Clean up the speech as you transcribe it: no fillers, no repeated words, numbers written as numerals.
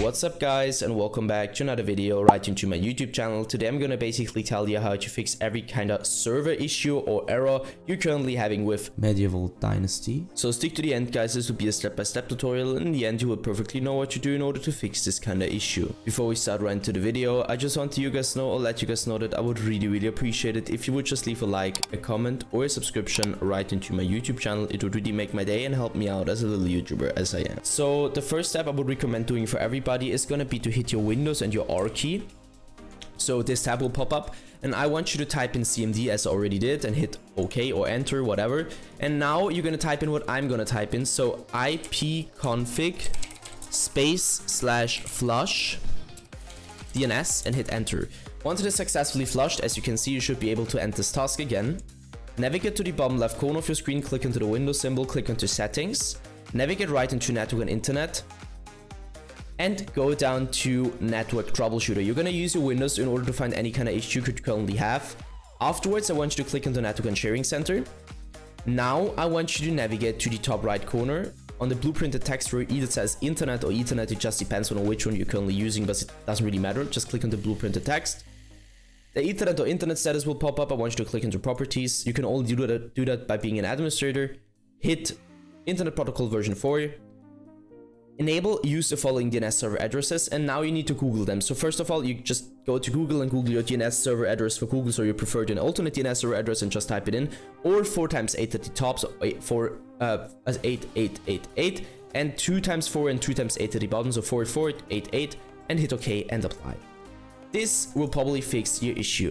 What's up guys, and welcome back to another video right into my YouTube channel. Today I'm gonna basically tell you how to fix every kind of server issue or error you're currently having with Medieval Dynasty. So stick to the end guys, this will be a step-by-step tutorial, and in the end you will perfectly know what to do in order to fix this kind of issue. Before we start right into the video, I just want to let you guys know that I would really appreciate it if you would just leave a like, a comment or a subscription right into my YouTube channel. It would really make my day and help me out as a little YouTuber as I am. So the first step I would recommend doing for everybody is going to be to hit your Windows and your R key. So this tab will pop up, and I want you to type in CMD as I already did and hit OK or enter, whatever. And now you're going to type in what I'm going to type in. So ipconfig /flush DNS and hit enter. Once it is successfully flushed, as you can see, you should be able to end this task again. Navigate to the bottom left corner of your screen, click into the Windows symbol, click into settings, navigate right into network and internet, and go down to network troubleshooter. You're gonna use your Windows in order to find any kind of issue you could currently have. Afterwards, I want you to click into network and sharing center. Now I want you to navigate to the top right corner. On the blueprinted text where it either says internet or ethernet, it just depends on which one you're currently using, but it doesn't really matter. Just click on the blueprinted text. The ethernet or internet status will pop up. I want you to click into properties. You can only do that by being an administrator. Hit internet protocol version 4. Enable use the following DNS server addresses, and now you need to Google them. So first of all, you just go to Google and Google your DNS server address for Google, so you prefer an alternate DNS server address, and just type it in, or 4 times 8 at the top, so 4 as 8 8 8 8, and 2 times 4 and 2 times 8 at the bottom, so 4 4 8 8, and hit OK and apply. This will probably fix your issue.